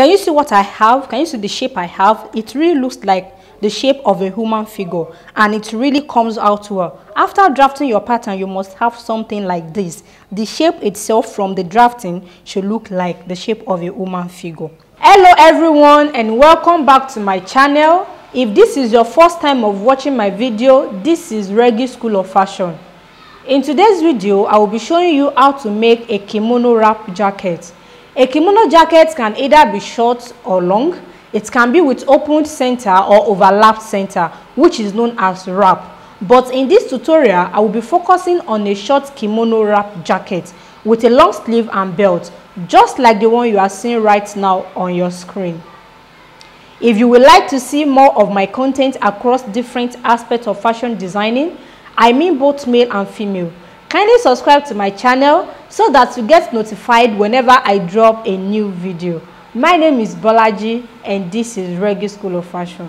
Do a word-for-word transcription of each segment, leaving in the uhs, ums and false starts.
Can you see what I have? Can you see the shape I have? It really looks like the shape of a human figure, and it really comes out well. After drafting your pattern, you must have something like this. The shape itself from the drafting should look like the shape of a human figure. Hello everyone, and welcome back to my channel. If this is your first time of watching my video, this is Regi School of Fashion. In today's video, I will be showing you how to make a kimono wrap jacket. A kimono jacket can either be short or long. It can be with open center or overlapped center, which is known as wrap. But in this tutorial, I will be focusing on a short kimono wrap jacket with a long sleeve and belt, just like the one you are seeing right now on your screen. If you would like to see more of my content across different aspects of fashion designing, I mean both male and female, kindly subscribe to my channel so that you get notified whenever I drop a new video. My name is Bolaji, and this is Regi School of Fashion.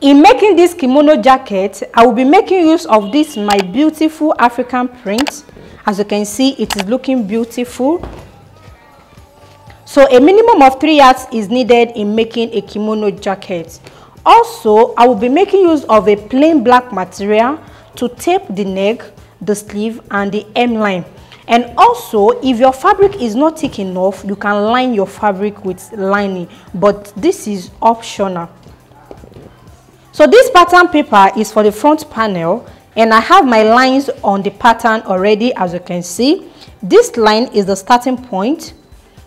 In making this kimono jacket, I will be making use of this my beautiful African print. As you can see, it is looking beautiful. So a minimum of three yards is needed in making a kimono jacket. Also, I will be making use of a plain black material to tape the neck, the sleeve, and the hem line. And also, if your fabric is not thick enough, you can line your fabric with lining, but this is optional. So this pattern paper is for the front panel, and I have my lines on the pattern already. As you can see, this line is the starting point,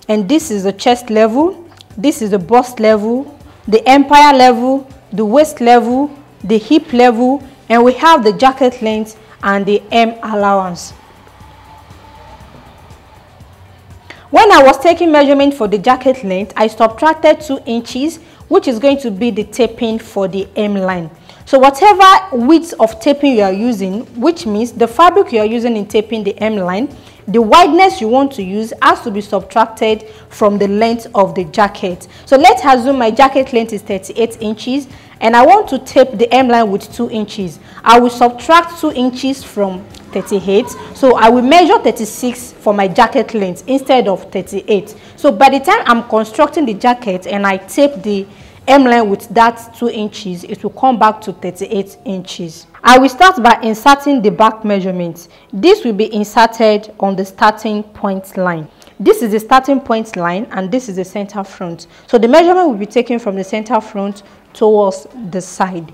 and this is the chest level, this is the bust level, the empire level, the waist level, the hip level, and we have the jacket length and the hem allowance. When I was taking measurement for the jacket length, I subtracted two inches, which is going to be the taping for the hem line. So whatever width of taping you are using, which means the fabric you are using in taping the hem line, the wideness you want to use has to be subtracted from the length of the jacket. So let's assume my jacket length is thirty-eight inches, and I want to tape the hem line with two inches. I will subtract two inches from thirty-eight, so I will measure thirty-six for my jacket length instead of thirty-eight. So by the time I'm constructing the jacket and I tape the hem line with that two inches, it will come back to thirty-eight inches. I will start by inserting the back measurements. This will be inserted on the starting point line. This is the starting point line, and this is the center front. So the measurement will be taken from the center front towards the side.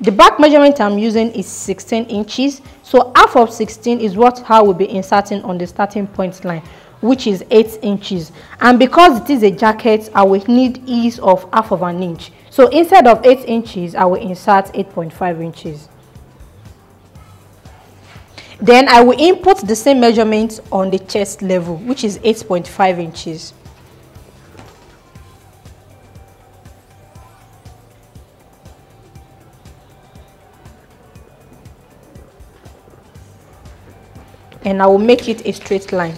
The back measurement I'm using is sixteen inches, so half of sixteen is what I will be inserting on the starting point line, which is eight inches. And because it is a jacket, I will need ease of half of an inch. So instead of eight inches, I will insert eight point five inches. Then I will input the same measurement on the chest level, which is eight point five inches. And I will make it a straight line.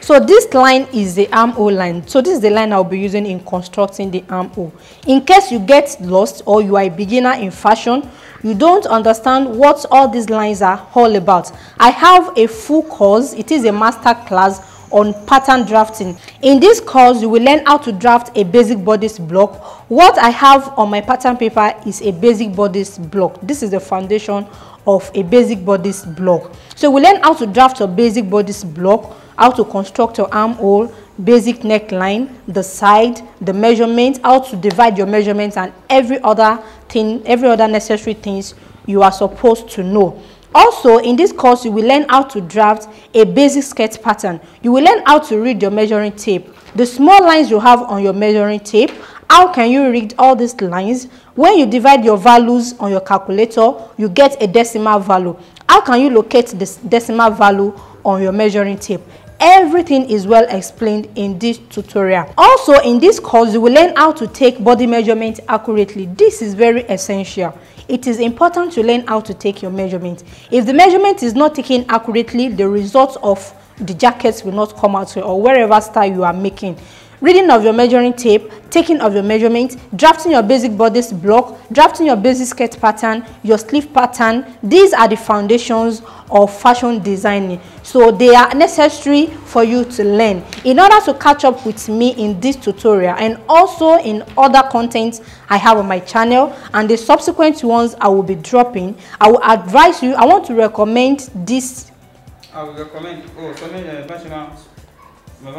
So this line is the armhole line. So this is the line I'll be using in constructing the armhole. In case you get lost or you are a beginner in fashion, you don't understand what all these lines are all about, I have a full course. It is a master class on pattern drafting. In this course, you will learn how to draft a basic bodice block. What I have on my pattern paper is a basic bodice block. This is the foundation of a basic bodice block. So we learn how to draft a basic bodice block, how to construct your armhole, basic neckline, the side, the measurement, how to divide your measurements, and every other thing, every other necessary things you are supposed to know. Also, in this course, you will learn how to draft a basic skirt pattern. You will learn how to read your measuring tape, the small lines you have on your measuring tape. How can you read all these lines? When you divide your values on your calculator, you get a decimal value. How can you locate this decimal value on your measuring tape? Everything is well explained in this tutorial. Also, in this course, you will learn how to take body measurement accurately. This is very essential. It is important to learn how to take your measurement. If the measurement is not taken accurately, the results of the jackets will not come out, or wherever style you are making. Reading of your measuring tape, taking of your measurement, drafting your basic bodice block, drafting your basic skirt pattern, your sleeve pattern. These are the foundations of fashion designing. So they are necessary for you to learn. In order to catch up with me in this tutorial and also in other content I have on my channel and the subsequent ones I will be dropping, I will advise you, I want to recommend this. I will recommend, oh, something uh, national. I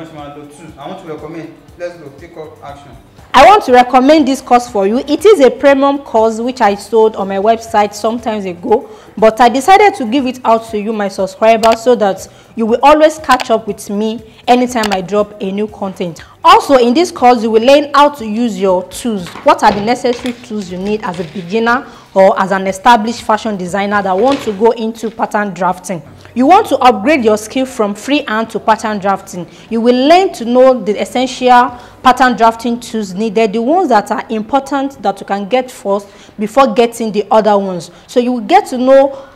want to recommend. Let's go take up action. I want to recommend this course for you. It is a premium course which I sold on my website some time ago, but I decided to give it out to you, my subscribers, so that you will always catch up with me anytime I drop a new content. Also, in this course, you will learn how to use your tools. What are the necessary tools you need as a beginner or as an established fashion designer that wants to go into pattern drafting? You want to upgrade your skill from freehand to pattern drafting. You will learn to know the essential pattern drafting tools needed, the ones that are important that you can get first before getting the other ones. So you will get to know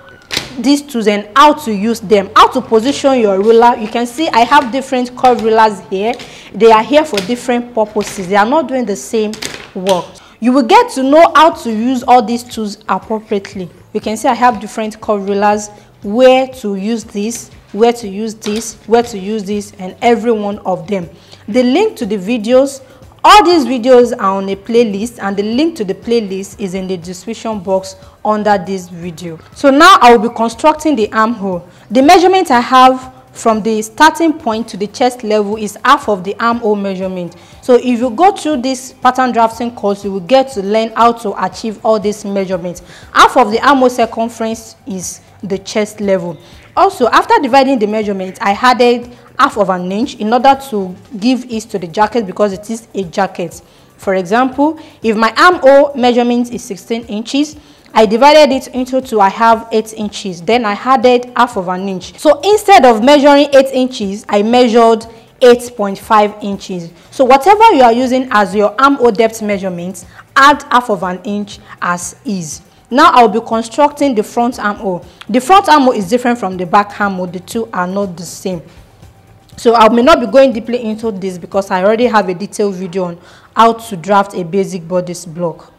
these tools and how to use them, how to position your ruler. You can see I have different curved rulers here. They are here for different purposes. They are not doing the same work. You will get to know how to use all these tools appropriately. You can see I have different curved rulers, where to use this, where to use this, where to use this, and every one of them. The link to the videos, all these videos are on a playlist, and the link to the playlist is in the description box under this video. So now I will be constructing the armhole. The measurement I have from the starting point to the chest level is half of the armhole measurement. So if you go through this pattern drafting course, you will get to learn how to achieve all these measurements. Half of the armhole circumference is the chest level. Also, after dividing the measurement, I added half of an inch in order to give ease to the jacket, because it is a jacket. For example, if my armhole measurement is sixteen inches, I divided it into two, I have eight inches. Then I added half of an inch. So instead of measuring eight inches, I measured eight point five inches. So whatever you are using as your armhole depth measurements, add half of an inch as is. Now I'll be constructing the front armhole. The front armhole is different from the back armhole. The two are not the same. So I may not be going deeply into this because I already have a detailed video on how to draft a basic bodice block.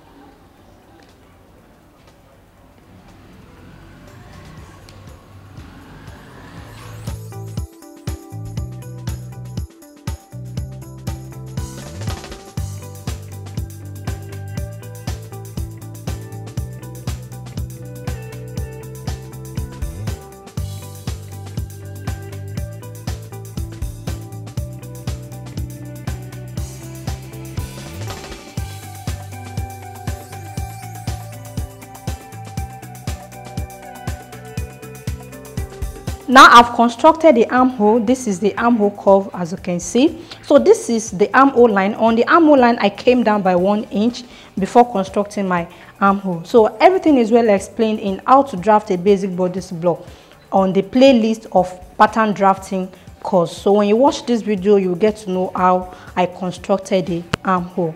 Now I've constructed the armhole. This is the armhole curve, as you can see. So this is the armhole line. On the armhole line, I came down by one inch before constructing my armhole. So everything is well explained in how to draft a basic bodice block on the playlist of pattern drafting course. So when you watch this video, you'll get to know how I constructed the armhole.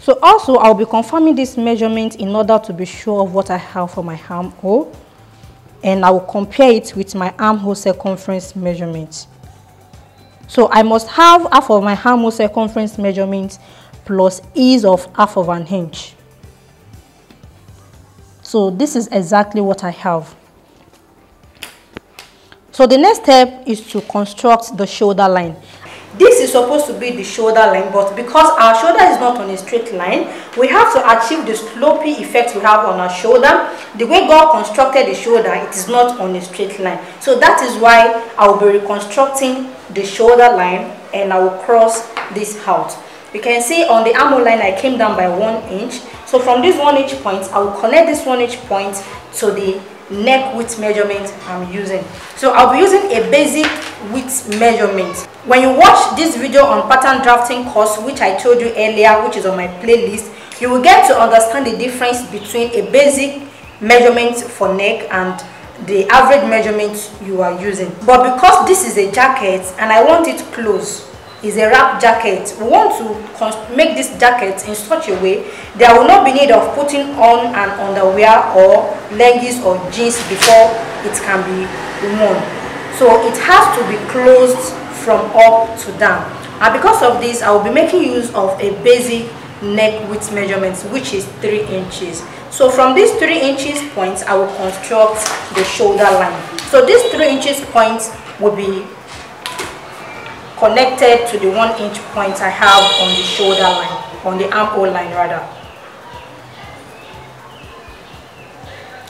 So also, I'll be confirming this measurement in order to be sure of what I have for my armhole. And I will compare it with my armhole circumference measurement. So I must have half of my armhole circumference measurement plus ease of half of an inch. So this is exactly what I have. So the next step is to construct the shoulder line. This is supposed to be the shoulder line, but because our shoulder is not on a straight line, we have to achieve the slopey effect we have on our shoulder. The way God constructed the shoulder, it is not on a straight line. So that is why I will be reconstructing the shoulder line, and I will cross this out. You can see on the armhole line, I came down by one inch. So from this one inch point, I will connect this one inch point to the neck width measurement I'm using. So I'll be using a basic width measurement. When you watch this video on pattern drafting course, which I told you earlier, which is on my playlist, you will get to understand the difference between a basic measurement for neck and the average measurements you are using. But because this is a jacket and I want it close, is a wrap jacket, we want to make this jacket in such a way there will not be need of putting on an underwear or leggings or jeans before it can be worn. So it has to be closed from up to down. And because of this, I will be making use of a basic neck width measurements, which is three inches. So from these three inches points, I will construct the shoulder line. So these three inches points will be connected to the one inch point I have on the shoulder line, on the armhole line rather.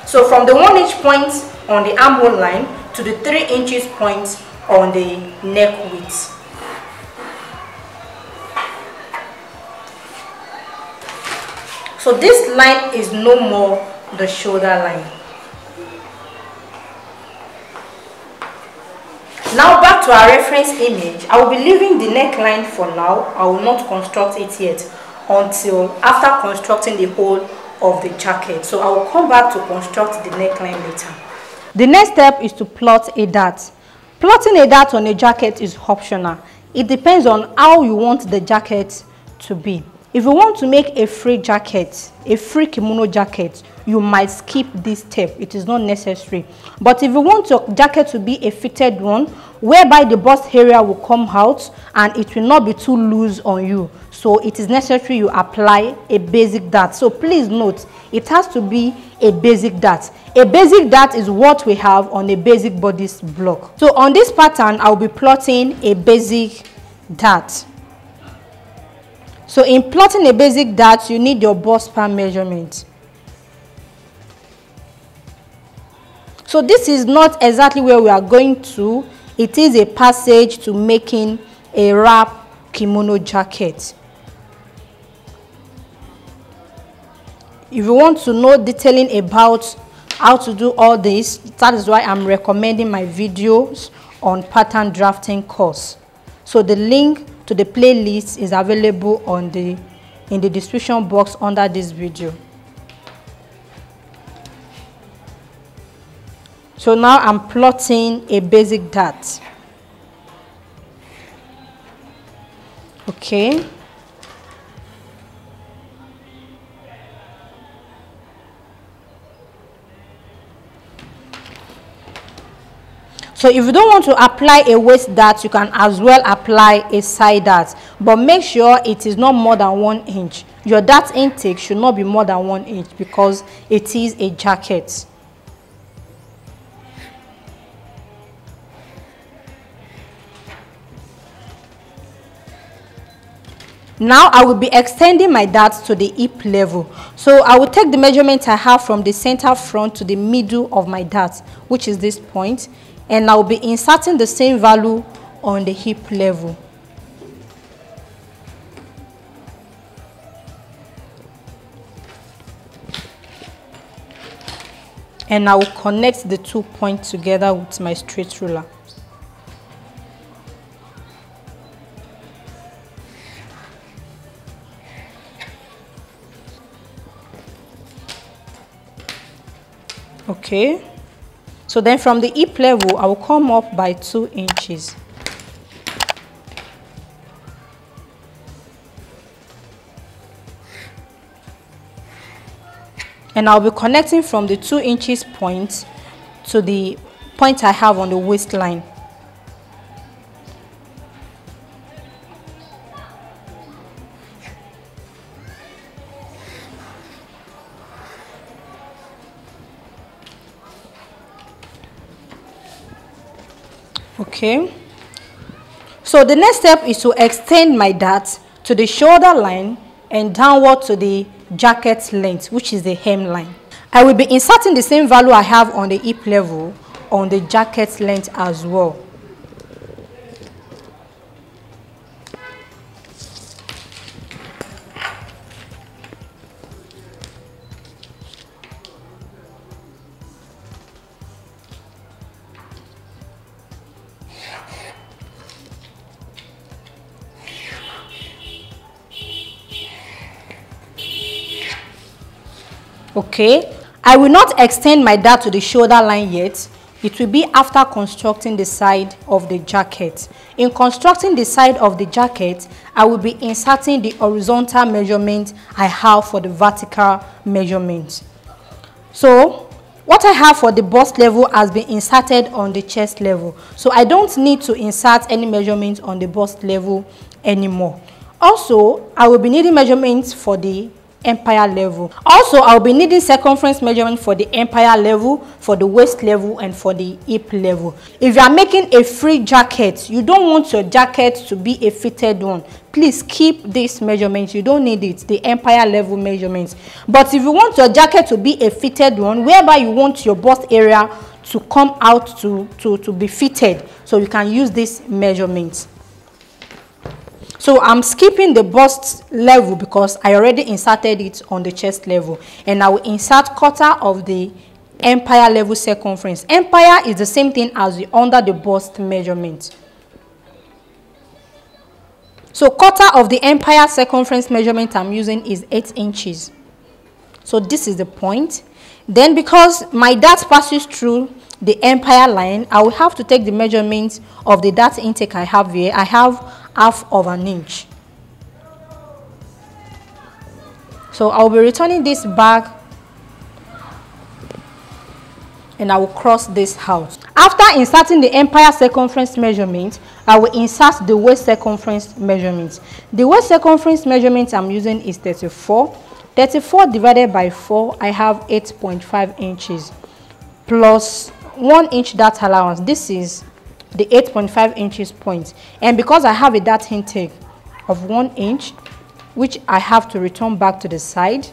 So from the one inch point on the armhole line to the three inches point on the neck width. So this line is no more the shoulder line. Now back to our reference image, I will be leaving the neckline for now. I will not construct it yet until after constructing the whole of the jacket. So I will come back to construct the neckline later. The next step is to plot a dart. Plotting a dart on a jacket is optional. It depends on how you want the jacket to be. If you want to make a free jacket, a free kimono jacket, you might skip this step. It is not necessary. But if you want your jacket to be a fitted one, whereby the bust area will come out and it will not be too loose on you, so it is necessary you apply a basic dart. So please note, it has to be a basic dart. A basic dart is what we have on a basic bodice block. So on this pattern, I'll be plotting a basic dart. So in plotting a basic dart, you need your bust span measurement. So this is not exactly where we are going to. It is a passage to making a wrap kimono jacket. If you want to know detailing about how to do all this, that is why I'm recommending my videos on pattern drafting course. So the link to the playlist is available on the in the description box under this video. So now I'm plotting a basic dart. Okay. So if you don't want to apply a waist dart, you can as well apply a side dart. But make sure it is not more than one inch. Your dart intake should not be more than one inch because it is a jacket. Now I will be extending my dart to the hip level. So I will take the measurement I have from the center front to the middle of my dart, which is this point, and I will be inserting the same value on the hip level. And I will connect the two points together with my straight ruler. Okay, so then from the hip level, I will come up by two inches. And I'll be connecting from the two inches point to the point I have on the waistline. Okay, so the next step is to extend my dart to the shoulder line and downward to the jacket length, which is the hemline. I will be inserting the same value I have on the hip level on the jacket length as well. Okay, I will not extend my dart to the shoulder line yet. It will be after constructing the side of the jacket. In constructing the side of the jacket, I will be inserting the horizontal measurement I have for the vertical measurement. So, what I have for the bust level has been inserted on the chest level. So, I don't need to insert any measurements on the bust level anymore. Also, I will be needing measurements for the empire level. Also, I'll be needing circumference measurement for the empire level, for the waist level, and for the hip level. If you are making a free jacket, you don't want your jacket to be a fitted one. Please keep these measurements. You don't need it, the empire level measurements. But if you want your jacket to be a fitted one, whereby you want your bust area to come out to, to, to be fitted, so you can use these measurements. So I'm skipping the bust level because I already inserted it on the chest level. And I will insert quarter of the empire level circumference. Empire is the same thing as the under the bust measurement. So quarter of the empire circumference measurement I'm using is eight inches. So this is the point. Then because my dart passes through the empire line, I will have to take the measurement of the dart intake I have here. I have half of an inch. So I'll be returning this back and I will cross this out. After inserting the empire circumference measurement, I will insert the waist circumference measurement. The waist circumference measurement I'm using is thirty-four. thirty-four divided by four, I have eight point five inches plus one inch dart allowance. This is the eight point five inches point, and because I have a dart intake of one inch, which I have to return back to the side,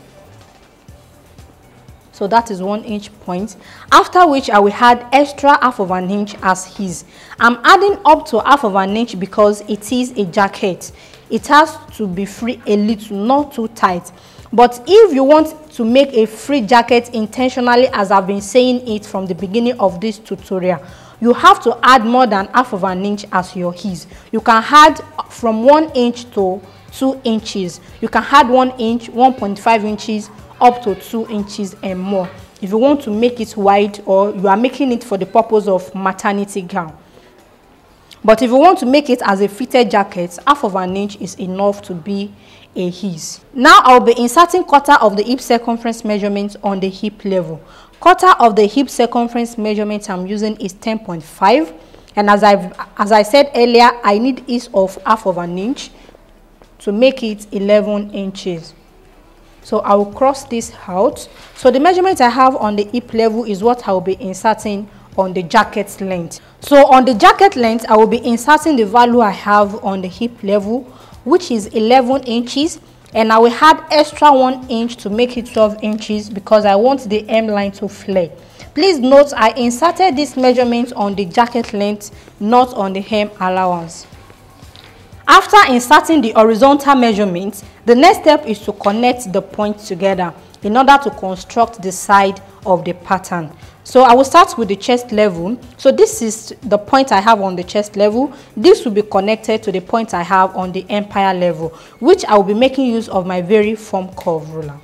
so that is one inch point, after which I will add extra half of an inch as his. I'm adding up to half of an inch because it is a jacket. It has to be free a little, not too tight. But if you want to make a free jacket intentionally, as I've been saying it from the beginning of this tutorial, you have to add more than half of an inch as your his. You can add from one inch to two inches. You can add one inch, one point five inches, up to two inches and more. If you want to make it wide, or you are making it for the purpose of maternity gown. But if you want to make it as a fitted jacket, half of an inch is enough to be a his. Now I'll be inserting quarter of the hip circumference measurement on the hip level. Quarter of the hip circumference measurement I'm using is ten point five, and as I've as I said earlier, I need ease of half of an inch to make it eleven inches. So I will cross this out. So the measurement I have on the hip level is what I will be inserting on the jacket length. So on the jacket length, I will be inserting the value I have on the hip level, which is eleven inches. And I will add extra one inch to make it twelve inches because I want the hem line to flare. Please note, I inserted this measurement on the jacket length, not on the hem allowance. After inserting the horizontal measurement, the next step is to connect the points together in order to construct the side of the pattern. So I will start with the chest level. So this is the point I have on the chest level. This will be connected to the point I have on the empire level, which I will be making use of my very firm curve ruler.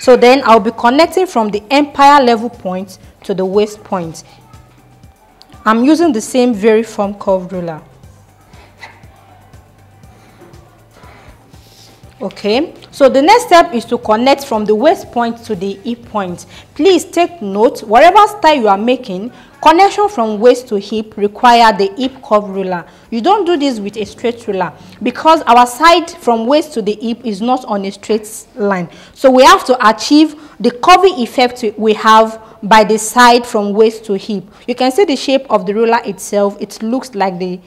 So then I'll be connecting from the empire level point to the waist point. I'm using the same very firm curved ruler. Okay, so the next step is to connect from the waist point to the hip point. Please take note, whatever style you are making, connection from waist to hip require the hip curved ruler. You don't do this with a straight ruler because our side from waist to the hip is not on a straight line. So we have to achieve the curvy effect we have by the side from waist to hip. You can see the shape of the ruler itself. It looks like the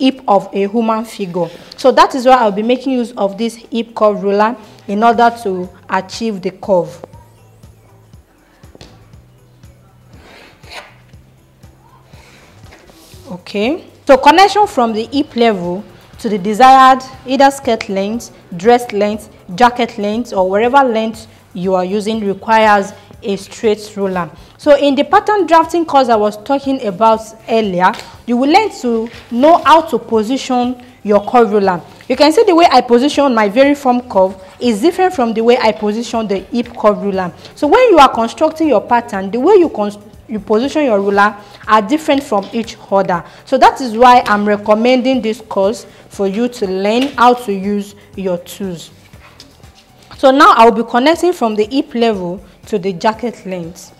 hip of a human figure. So that is why I'll be making use of this hip curve ruler in order to achieve the curve. Okay, so connection from the hip level to the desired either skirt length, dress length, jacket length, or whatever length you are using requires a straight ruler. So in the pattern drafting course I was talking about earlier, you will learn to know how to position your curve ruler. You can see the way I position my variform curve is different from the way I position the hip curve ruler. So when you are constructing your pattern, the way you construct you position your ruler are different from each other. So that is why I'm recommending this course for you to learn how to use your tools. So now I'll be connecting from the hip level to the jacket length.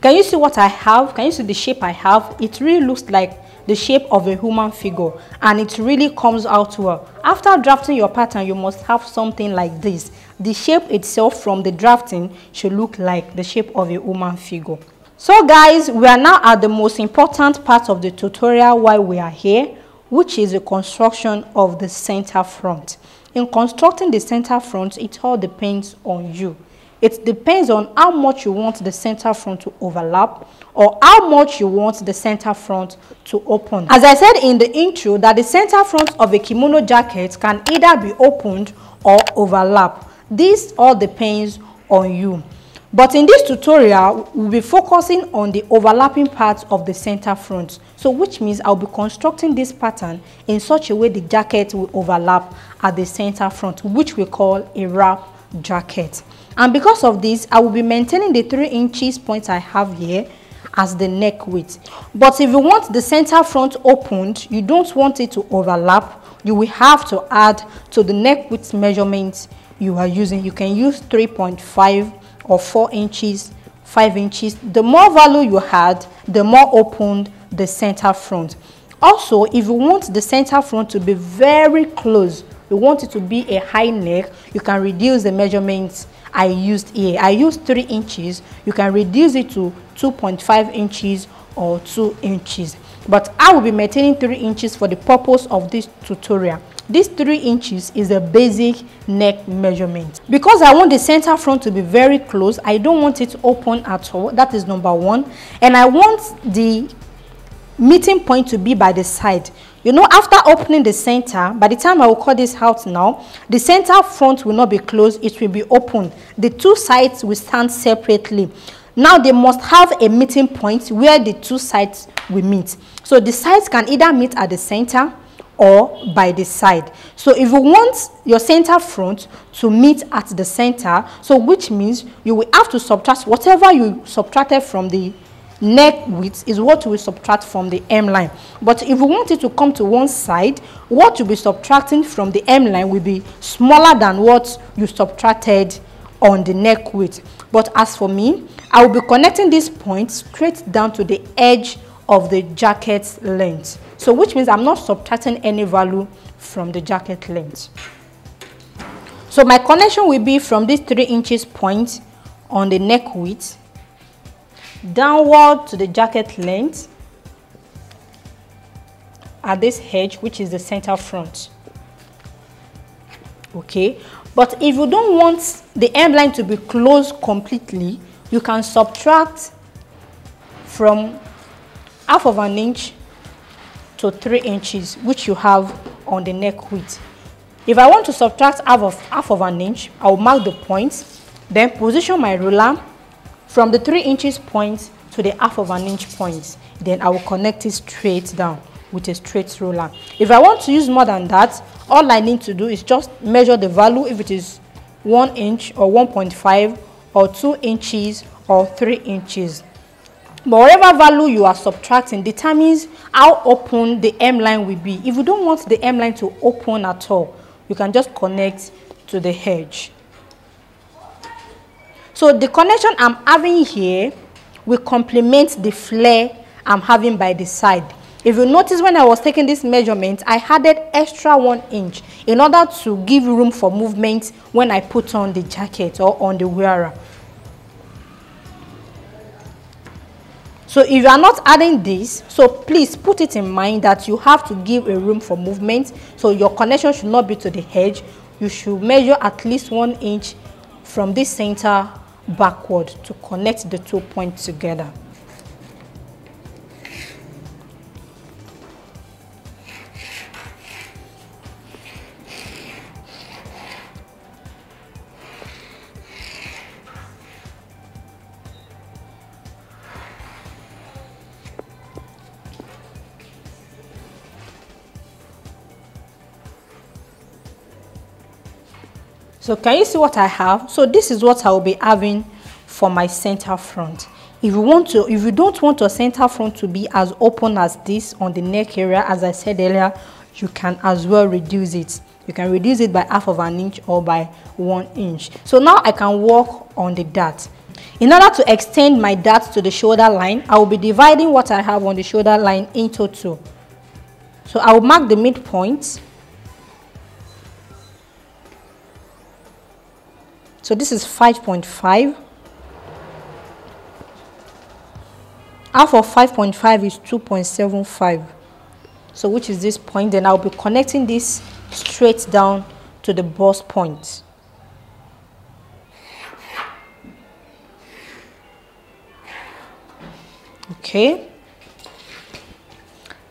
Can you see what I have? Can you see the shape I have? It really looks like the shape of a human figure, and it really comes out well. After drafting your pattern, you must have something like this. The shape itself from the drafting should look like the shape of a human figure. So guys, we are now at the most important part of the tutorial while we are here, which is the construction of the center front. In constructing the center front, it all depends on you. It depends on how much you want the center front to overlap or how much you want the center front to open. As I said in the intro, that the center front of a kimono jacket can either be opened or overlap. This all depends on you. But in this tutorial, we'll be focusing on the overlapping parts of the center front. So which means I'll be constructing this pattern in such a way the jacket will overlap at the center front, which we call a wrap jacket. And because of this, I will be maintaining the three inches point I have here as the neck width. But if you want the center front opened, you don't want it to overlap, you will have to add to the neck width measurements you are using. You can use three point five or four inches, five inches. The more value you add, the more opened the center front. Also, if you want the center front to be very close, you want it to be a high neck, you can reduce the measurements I used here. I used three inches. You can reduce it to two point five inches or two inches. But I will be maintaining three inches for the purpose of this tutorial. This three inches is a basic neck measurement. Because I want the center front to be very close, I don't want it open at all. That is number one. And I want the meeting point to be by the side. You know, after opening the center, by the time I will cut this out now, the center front will not be closed, it will be open. The two sides will stand separately. Now they must have a meeting point where the two sides will meet. So the sides can either meet at the center or by the side. So if you want your center front to meet at the center, so which means you will have to subtract whatever you subtracted from the neck width is what we subtract from the M line. But if we want it to come to one side, what you'll be subtracting from the M line will be smaller than what you subtracted on the neck width. But as for me, I will be connecting this point straight down to the edge of the jacket's length. So which means I'm not subtracting any value from the jacket length. So my connection will be from this three inches point on the neck width downward to the jacket length at this edge, which is the center front. Okay, but if you don't want the M line to be closed completely, you can subtract from half of an inch to three inches, which you have on the neck width. If I want to subtract half of half of an inch, I'll mark the points, then position my ruler from the three inches point to the half of an inch point. Then I will connect it straight down with a straight ruler. If I want to use more than that, all I need to do is just measure the value, if it is one inch or one point five or two inches or three inches. But whatever value you are subtracting determines how open the M line will be. If you don't want the M line to open at all, you can just connect to the edge. So the connection I'm having here will complement the flare I'm having by the side. If you notice, when I was taking this measurement, I added extra one inch in order to give room for movement when I put on the jacket or on the wearer. So if you are not adding this, so please put it in mind that you have to give a room for movement. So your connection should not be to the edge. You should measure at least one inch from this center backward to connect the two points together. So can you see what I have? So this is what I will be having for my center front. If you want to, if you don't want your center front to be as open as this on the neck area, as I said earlier, you can as well reduce it. You can reduce it by half of an inch or by one inch. So now I can work on the dart. In order to extend my dart to the shoulder line, I will be dividing what I have on the shoulder line into two. So I will mark the midpoint. So this is five point five. Half of five point five is two point seven five, so which is this point. Then I'll be connecting this straight down to the boss point. Okay,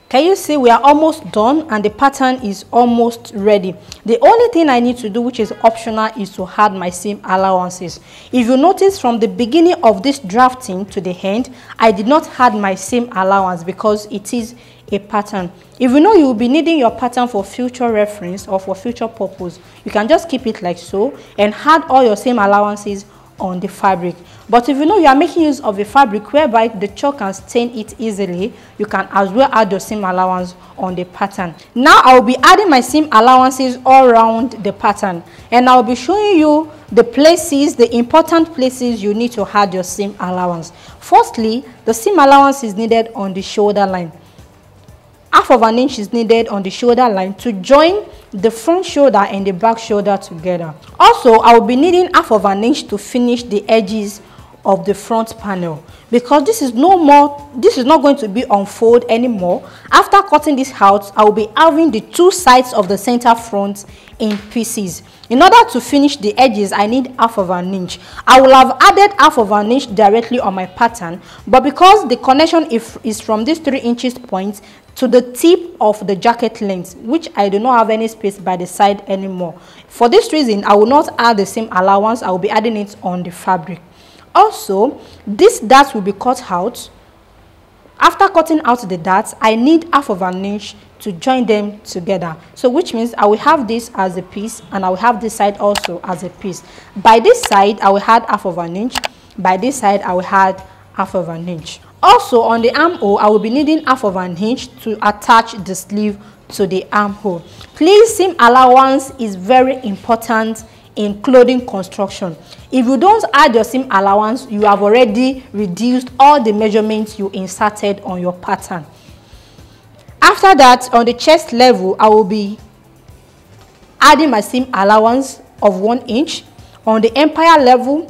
can you see we are almost done and the pattern is almost ready? The only thing I need to do, which is optional, is to add my seam allowances. If you notice, from the beginning of this drafting to the end, I did not add my seam allowance because it is a pattern. If you know you will be needing your pattern for future reference or for future purpose, you can just keep it like so and add all your seam allowances on the fabric. But if you know you are making use of a fabric whereby the chalk can stain it easily, you can as well add your seam allowance on the pattern. Now I will be adding my seam allowances all around the pattern, and I will be showing you the places, the important places you need to add your seam allowance. Firstly, the seam allowance is needed on the shoulder line. Half of an inch is needed on the shoulder line to join the front shoulder and the back shoulder together. Also, I will be needing half of an inch to finish the edges of the front panel, because this is no more, this is not going to be unfold anymore. After cutting this out, I will be having the two sides of the center front in pieces. In order to finish the edges, I need half of an inch. I will have added half of an inch directly on my pattern, but because the connection if is from this three inches point to the tip of the jacket length, which I do not have any space by the side anymore. For this reason, I will not add the same allowance. I will be adding it on the fabric. Also, this dart will be cut out. After cutting out the darts, I need half of an inch to join them together. So which means I will have this as a piece and I will have this side also as a piece. By this side, I will add half of an inch. By this side, I will add half of an inch. Also, on the armhole, I will be needing half of an inch to attach the sleeve to the armhole. Please, seam allowance is very important in clothing construction. If you don't add your seam allowance, you have already reduced all the measurements you inserted on your pattern. After that, on the chest level, I will be adding my seam allowance of one inch. On the empire level,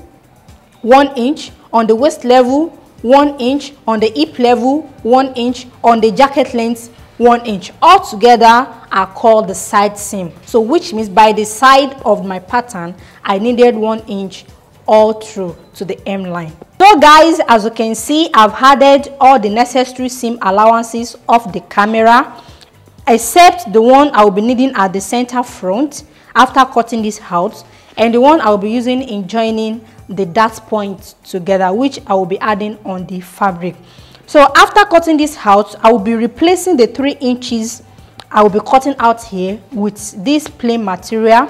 one inch. On the waist level, one inch. On the hip level, one inch. On the jacket length, one inch. All together are called the side seam. So which means by the side of my pattern, I needed one inch all through to the hem line. So guys, as you can see, I've added all the necessary seam allowances off the camera, except the one I'll be needing at the center front after cutting this out, and the one I'll be using in joining the dart point together, which I will be adding on the fabric. So after cutting this out, I will be replacing the three inches I will be cutting out here with this plain material.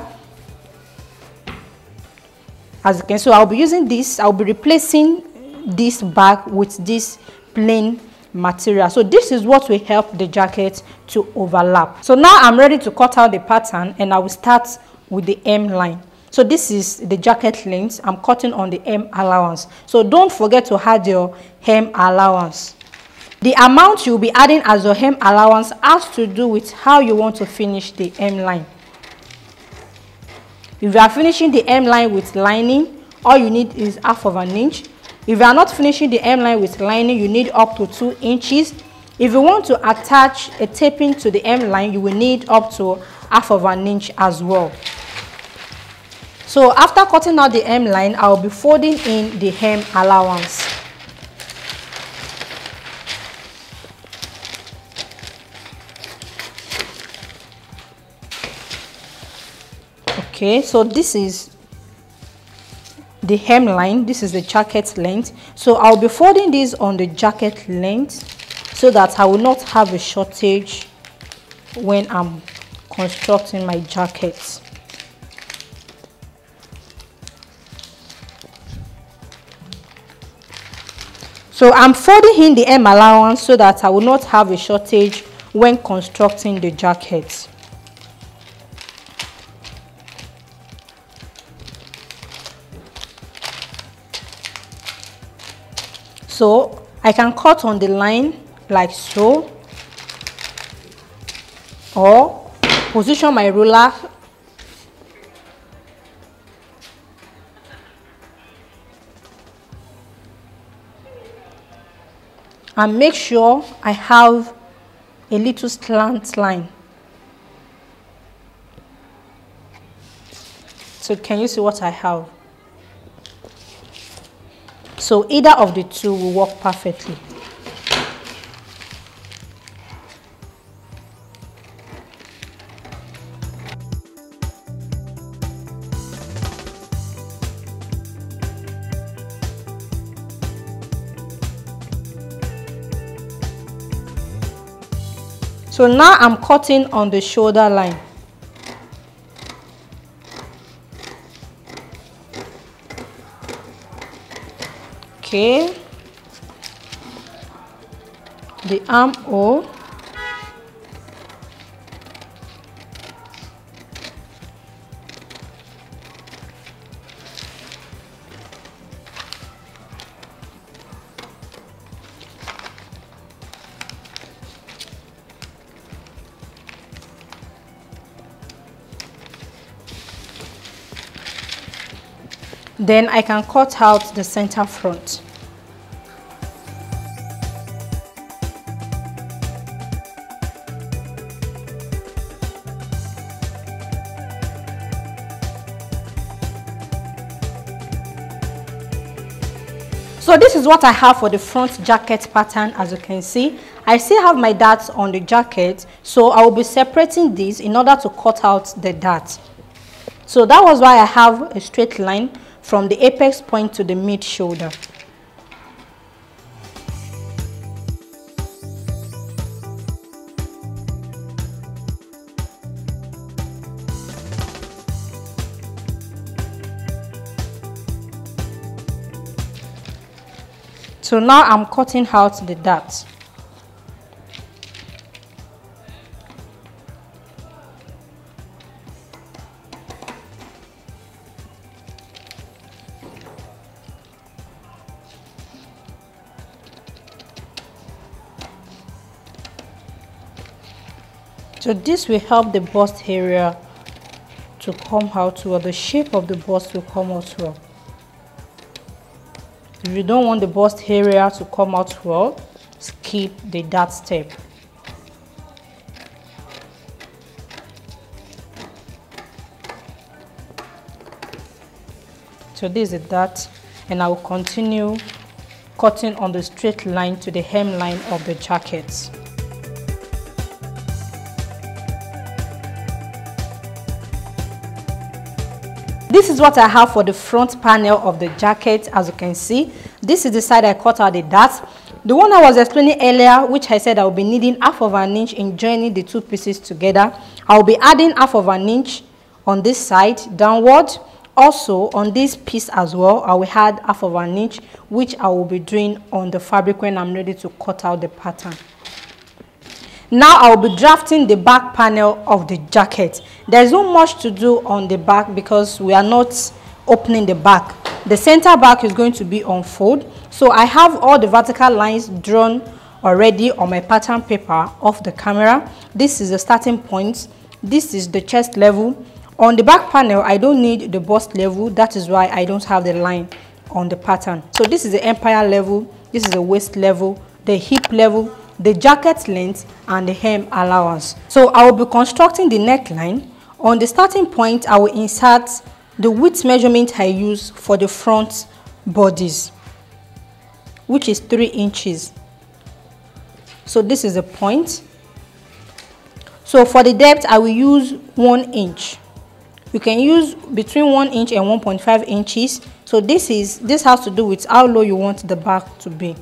As you can see, so I'll be using this, I'll be replacing this bag with this plain material. So this is what will help the jacket to overlap. So now I'm ready to cut out the pattern, and I will start with the hem line. So this is the jacket length. I'm cutting on the hem allowance. So don't forget to add your hem allowance. The amount you'll be adding as your hem allowance has to do with how you want to finish the hem line. If you are finishing the hem line with lining, all you need is half of an inch. If you are not finishing the hem line with lining, you need up to two inches. If you want to attach a taping to the hem line, you will need up to half of an inch as well. So after cutting out the hem line, I will be folding in the hem allowance. Okay, so this is the hem line, this is the jacket length. So I will be folding this on the jacket length so that I will not have a shortage when I'm constructing my jacket. So I'm folding in the M allowance so that I will not have a shortage when constructing the jacket. So I can cut on the line like so, or position my ruler and make sure I have a little slant line. So can you see what I have? So either of the two will work perfectly. So now I'm cutting on the shoulder line. Okay. The armhole. Then I can cut out the center front. So this is what I have for the front jacket pattern. As you can see, I still have my darts on the jacket, so I will be separating these in order to cut out the darts. So that was why I have a straight line from the apex point to the mid shoulder. So now I'm cutting out the darts. So this will help the bust area to come out well. The shape of the bust will come out well. If you don't want the bust area to come out well, skip the dart step. So this is that, and I will continue cutting on the straight line to the hemline of the jacket. This is what I have for the front panel of the jacket. As you can see, this is the side I cut out the darts. The one I was explaining earlier, which I said I will be needing half of an inch in joining the two pieces together, I will be adding half of an inch on this side downward. Also on this piece as well, I will add half of an inch, which I will be doing on the fabric when I'm ready to cut out the pattern. Now I will be drafting the back panel of the jacket. There's not much to do on the back because we are not opening the back. The center back is going to be on fold. So I have all the vertical lines drawn already on my pattern paper off the camera. This is the starting point. This is the chest level. On the back panel, I don't need the bust level. That is why I don't have the line on the pattern. So this is the empire level. This is the waist level, the hip level, the jacket length, and the hem allowance. So I will be constructing the neckline. On the starting point, I will insert the width measurement I use for the front bodies, which is three inches. So this is the point. So for the depth, I will use one inch. You can use between one inch and one point five inches. So this is this has to do with how low you want the back to be.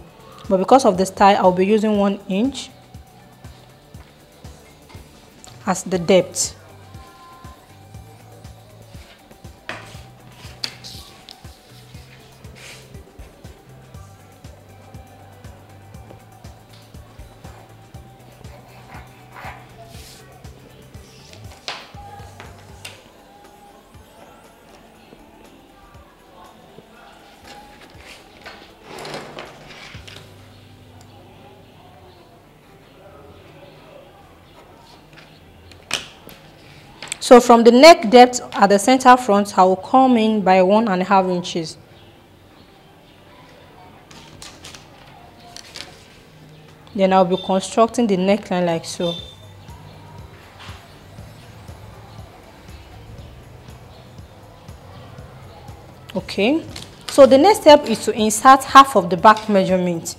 But because of the style, I'll be using one inch as the depth. So from the neck depth at the center front, I will come in by one and a half inches. Then I'll be constructing the neckline like so. Okay, so the next step is to insert half of the back measurement.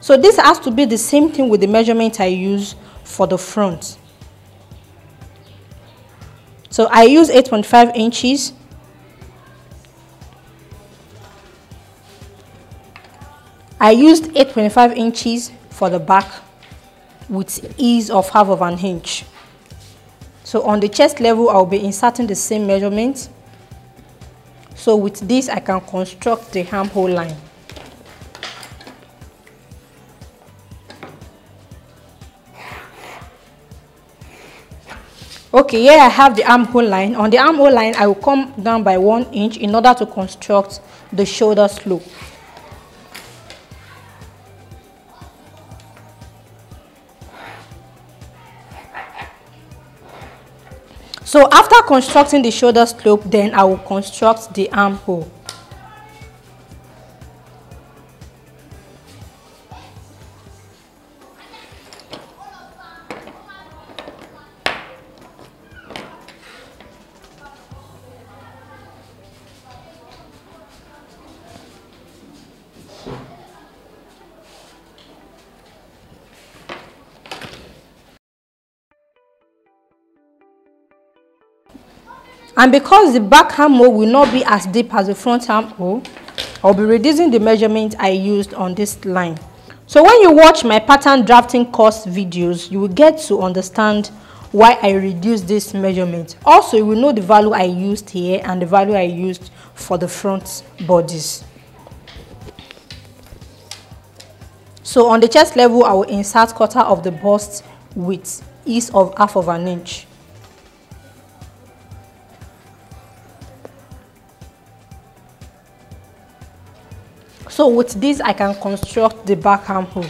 So this has to be the same thing with the measurement I use for the front. So I use eight point five inches. I used eight point five inches for the back with ease of half of an inch. So on the chest level, I'll be inserting the same measurement. So with this, I can construct the armhole line. Okay, here I have the armhole line. On the armhole line, I will come down by one inch in order to construct the shoulder slope. So after constructing the shoulder slope, then I will construct the armhole. And because the back armhole will not be as deep as the front armhole, I'll be reducing the measurement I used on this line. So when you watch my pattern drafting course videos, you will get to understand why I reduced this measurement. Also, you will know the value I used here and the value I used for the front bodies. So on the chest level, I will insert quarter of the bust with ease of half of an inch. So with this, I can construct the back armhole.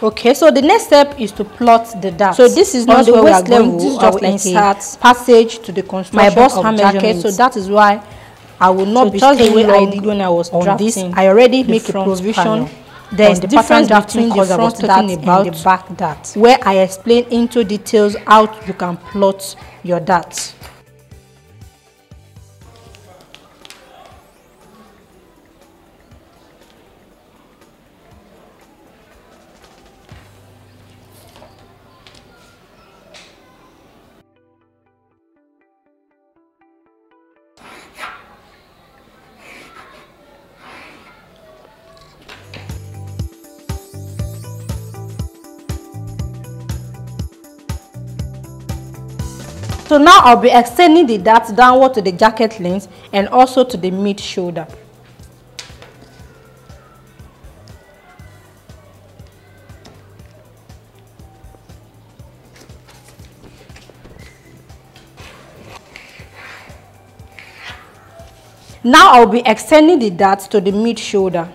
Okay, so the next step is to plot the dart. So this is not the waist level. This is just like insert passage to the construction of my bust hand jacket. So that is why I will not so be just the way I did when I was on drafting this. I already make a provision. There is the difference between the front dart about and the back dart, where I explain into details how you can plot your darts. So now I'll be extending the dart downward to the jacket length and also to the mid shoulder. Now I'll be extending the dart to the mid shoulder.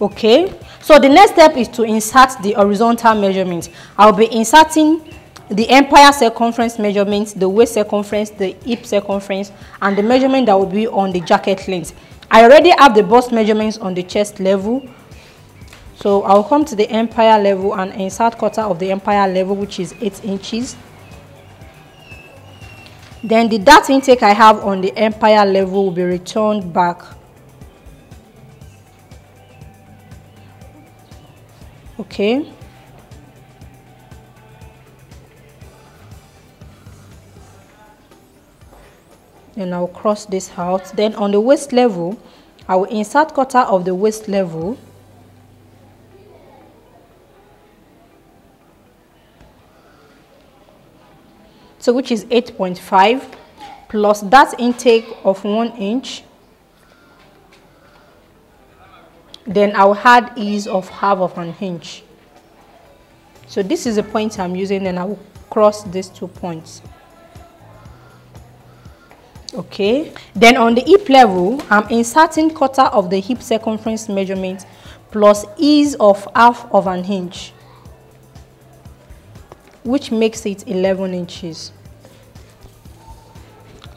Okay. So the next step is to insert the horizontal measurement. I'll be inserting the empire circumference measurements, the waist circumference, the hip circumference, and the measurement that will be on the jacket length. I already have the bust measurements on the chest level. So I'll come to the empire level and insert quarter of the empire level, which is eight inches. Then the dart intake I have on the empire level will be returned back. Okay. Then I'll cross this out. Then on the waist level, I will insert quarter of the waist level. So which is eight point five plus that intake of one inch. Then I'll add ease of half of an inch. So this is the point I'm using, and I will cross these two points. Okay, then on the hip level, I'm inserting quarter of the hip circumference measurement plus ease of half of an inch, which makes it eleven inches,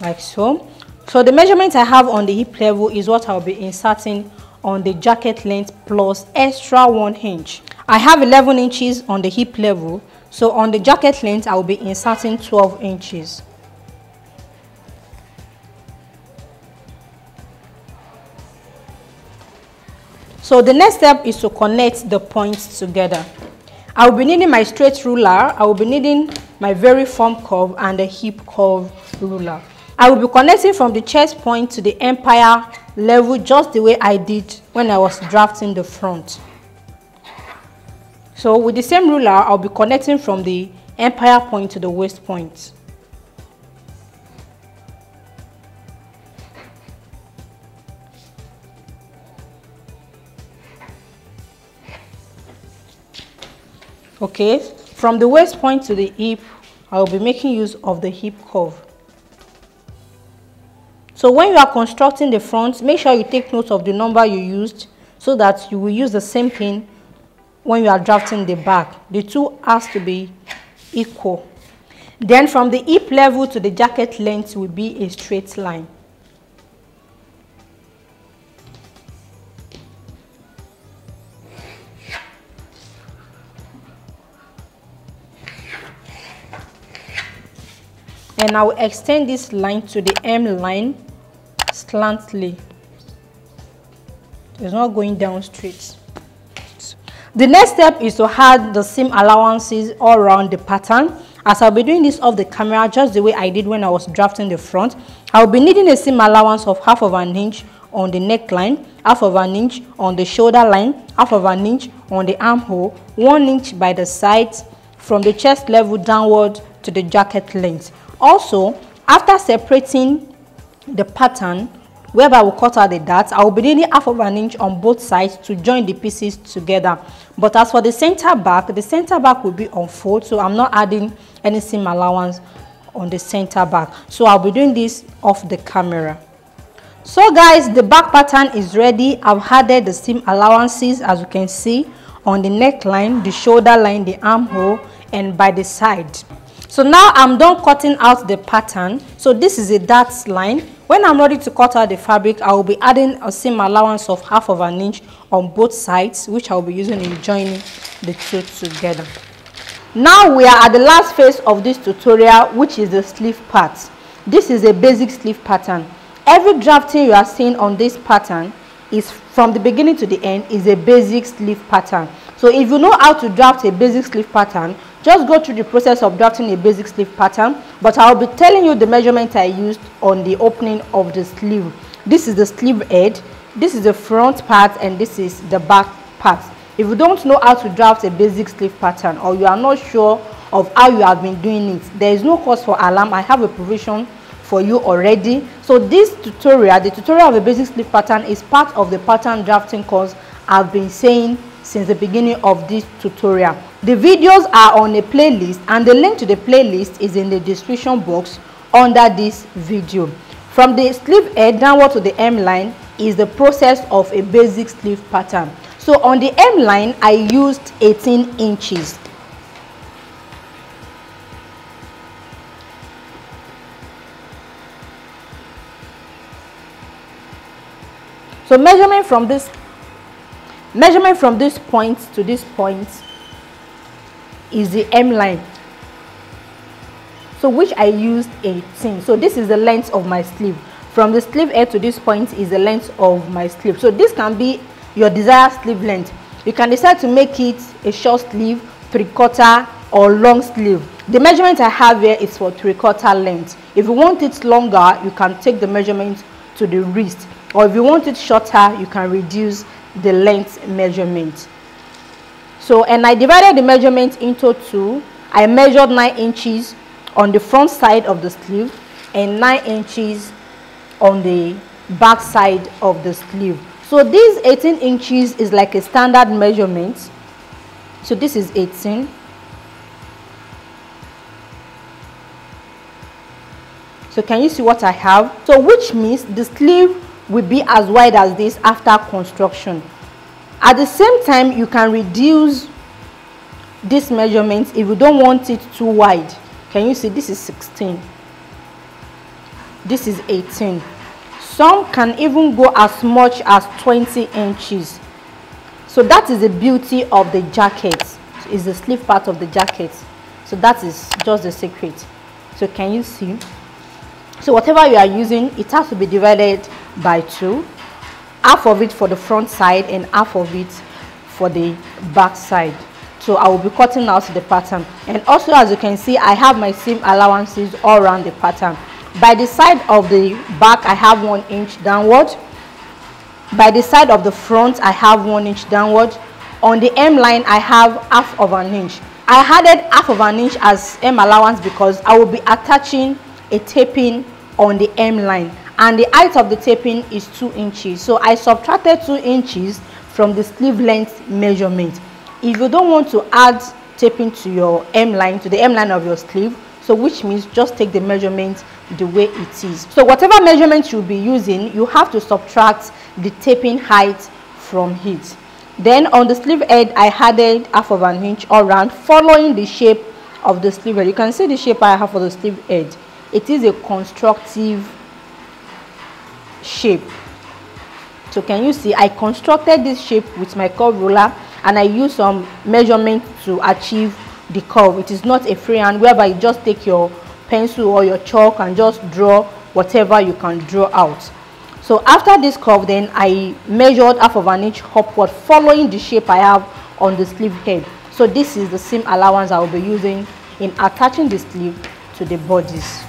like so. So the measurement I have on the hip level is what I'll be inserting on the jacket length plus extra one inch. I have eleven inches on the hip level, so on the jacket length I will be inserting twelve inches. So the next step is to connect the points together. I will be needing my straight ruler, I will be needing my very firm curve and the hip curve ruler. I will be connecting from the chest point to the empire level just the way I did when I was drafting the front. So with the same ruler, I'll be connecting from the empire point to the waist point. Okay, from the waist point to the hip, I'll be making use of the hip curve. So when you are constructing the front, make sure you take note of the number you used so that you will use the same thing when you are drafting the back. The two has to be equal. Then from the hip level to the jacket length will be a straight line. And I will extend this line to the M line slantly. It's not going down straight. The next step is to add the seam allowances all around the pattern. As I'll be doing this off the camera, just the way I did when I was drafting the front, I'll be needing a seam allowance of half of an inch on the neckline, half of an inch on the shoulder line, half of an inch on the armhole, one inch by the sides from the chest level downward to the jacket length. Also, after separating the pattern, whereby I will cut out the darts, I will be needing half of an inch on both sides to join the pieces together. But as for the center back, the center back will be on fold, so I'm not adding any seam allowance on the center back. So I'll be doing this off the camera. So guys, the back pattern is ready. I've added the seam allowances, as you can see, on the neckline, the shoulder line, the armhole, and by the side. So now I'm done cutting out the pattern. So this is a dart line. When I'm ready to cut out the fabric, I will be adding a seam allowance of half of an inch on both sides, which I'll be using in joining the two together. Now we are at the last phase of this tutorial, which is the sleeve part. This is a basic sleeve pattern. Every drafting you are seeing on this pattern is from the beginning to the end is a basic sleeve pattern. So if you know how to draft a basic sleeve pattern, just go through the process of drafting a basic sleeve pattern, but I'll be telling you the measurement I used on the opening of the sleeve. This is the sleeve head, this is the front part, and this is the back part. If you don't know how to draft a basic sleeve pattern, or you are not sure of how you have been doing it, there is no cause for alarm. I have a provision for you already. So this tutorial, the tutorial of a basic sleeve pattern, is part of the pattern drafting course I've been saying since the beginning of this tutorial. The videos are on a playlist, and the link to the playlist is in the description box under this video. From the sleeve head downward to the M line is the process of a basic sleeve pattern. So on the M line, I used eighteen inches. So measurement from this measurement from this point to this point is the M line, so which I used eighteen. So this is the length of my sleeve. From the sleeve head to this point is the length of my sleeve. So this can be your desired sleeve length. You can decide to make it a short sleeve, three quarter, or long sleeve. The measurement I have here is for three quarter length. If you want it longer, you can take the measurement to the wrist, or if you want it shorter, you can reduce the length measurement. So, and I divided the measurement into two. I measured nine inches on the front side of the sleeve and nine inches on the back side of the sleeve. So this eighteen inches is like a standard measurement. So this is eighteen. So can you see what I have? So which means the sleeve will be as wide as this after construction. At the same time, you can reduce this measurement if you don't want it too wide. Can you see this is sixteen? This is eighteen. Some can even go as much as twenty inches. So that is the beauty of the jacket. It's the sleeve part of the jacket. So that is just the secret. So can you see? So whatever you are using, it has to be divided by two. Half of it for the front side and half of it for the back side. So I will be cutting out the pattern. And also, as you can see, I have my seam allowances all around the pattern. By the side of the back, I have one inch downward. By the side of the front, I have one inch downward. On the M line, I have half of an inch. I added half of an inch as M allowance because I will be attaching a taping on the M line, and the height of the taping is two inches. So I subtracted two inches from the sleeve length measurement. If you don't want to add taping to your M line, to the M line of your sleeve, so which means just take the measurement the way it is. So whatever measurement you'll be using, you have to subtract the taping height from it. Then on the sleeve head, I added half of an inch all round, following the shape of the sleeve head. You can see the shape I have for the sleeve head. It is a constructive shape. So can you see I constructed this shape with my curve ruler, and I use some measurement to achieve the curve. It is not a freehand whereby you just take your pencil or your chalk and just draw whatever you can draw out. So after this curve, then I measured half of an inch upward, following the shape I have on the sleeve head. So this is the seam allowance I will be using in attaching the sleeve to the bodies.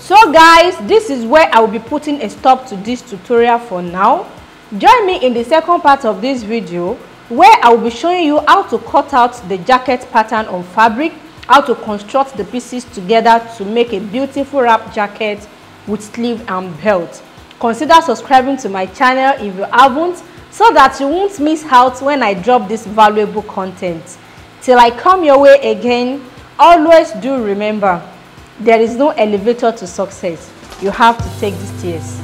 So guys, this is where I will be putting a stop to this tutorial for now. Join me in the second part of this video, where I will be showing you how to cut out the jacket pattern on fabric, how to construct the pieces together to make a beautiful wrap jacket with sleeve and belt. Consider subscribing to my channel if you haven't, so that you won't miss out when I drop this valuable content. Till I come your way again, always do remember, there is no elevator to success. You have to take the stairs.